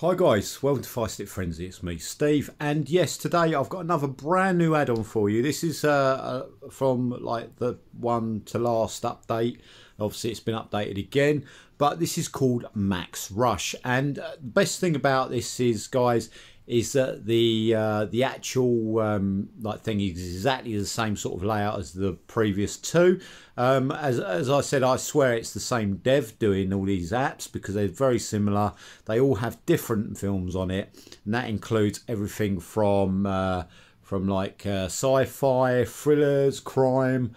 Hi guys, welcome to Fire Stick Frenzy, it's me Steve, and yes, today I've got another brand new add-on for you. This is from like the one to last update. Obviously it's been updated again, but this is called Max Rush, and the best thing about this is, guys, is that the actual like thing is exactly the same sort of layout as the previous two. As I said, I swear it's the same dev doing all these apps because they're very similar. They all have different films on it, and that includes everything from sci-fi, thrillers, crime,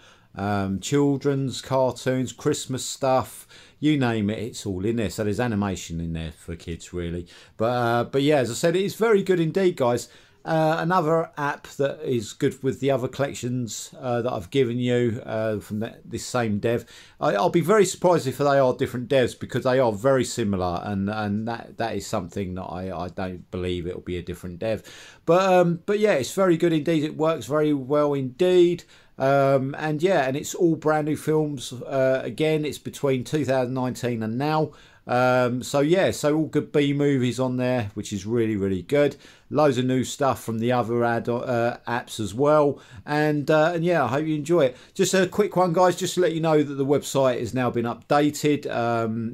children's cartoons, Christmas stuff, you name it, it's all in there. So there's animation in there for kids, really. But yeah, as I said, it is very good indeed, guys. Another app that is good with the other collections that I've given you from this same dev. I'll be very surprised if they are different devs because they are very similar, and that is something that I don't believe it'll be a different dev. But yeah, it's very good indeed. It works very well indeed. And yeah, and it's all brand new films. Again, it's between 2019 and now. So yeah, so all good B movies on there, which is really, really good. Loads of new stuff from the other apps as well, and yeah, I hope you enjoy it. Just a quick one, guys, just to let you know that the website has now been updated.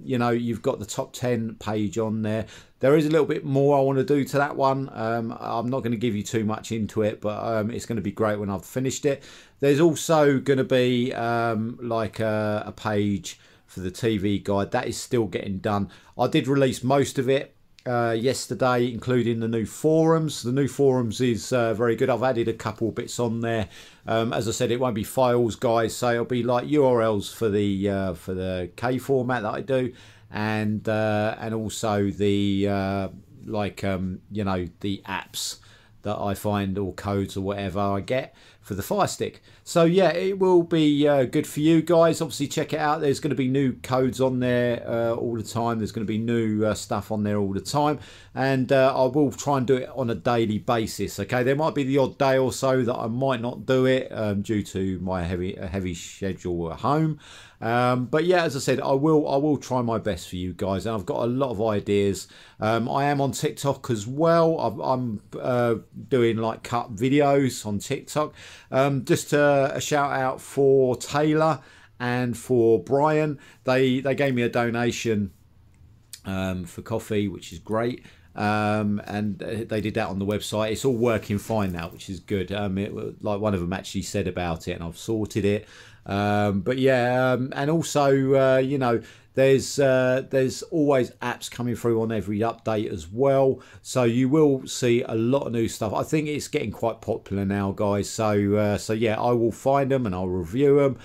You know, you've got the top 10 page on there. There is a little bit more I want to do to that one. I'm not going to give you too much into it, but it's going to be great when I've finished it. There's also going to be like a page for the TV guide that is still getting done. I did release most of it yesterday, including the new forums. The new forums is very good. I've added a couple bits on there. As I said, it won't be files, guys, so it'll be like URLs for the K format that I do, and also the you know, the apps that I find, or codes or whatever I get for the Fire Stick. So yeah, it will be good for you guys. Obviously check it out. There's going to be new codes on there all the time. There's going to be new stuff on there all the time, and I will try and do it on a daily basis. Okay, there might be the odd day or so that I might not do it due to my heavy schedule at home, but yeah, as I said, I will try my best for you guys, and I've got a lot of ideas. I am on TikTok as well. I'm doing like cut videos on TikTok. Just a shout out for Taylor and for Brian. They gave me a donation for coffee, which is great. And they did that on the website. It's all working fine now, which is good. Like one of them actually said about it, and I've sorted it. But yeah, and also you know, there's always apps coming through on every update as well, so you will see a lot of new stuff. I think it's getting quite popular now, guys, so so yeah, I will find them and I'll review them.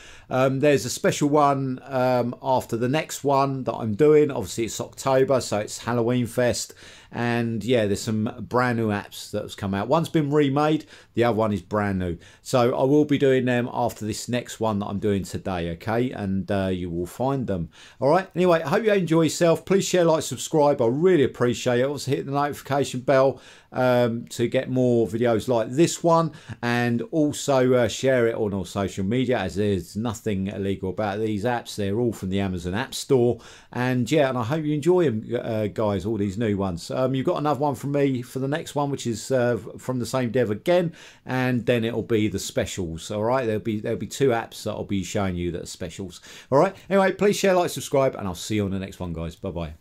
There's a special one after the next one that I'm doing. Obviously it's October, so it's Halloween Fest, and yeah, there's some brand new apps that has come out. One's been remade, the other one is brand new, so I will be doing them after this next one that I'm doing today. Okay, and you will find them. All right, anyway, I hope you enjoy yourself. Please share, like, subscribe, I really appreciate it. Also hit the notification bell to get more videos like this one, and also share it on all social media, as there's nothing illegal about these apps. They're all from the Amazon App Store, and yeah, and I hope you enjoy them, guys, all these new ones. You've got another one from me for the next one, which is from the same dev again, and then it'll be the specials. All right, there'll be two apps that I'll be showing you that are specials. All right, anyway, please share, like, subscribe, and I'll see you on the next one, guys. Bye bye.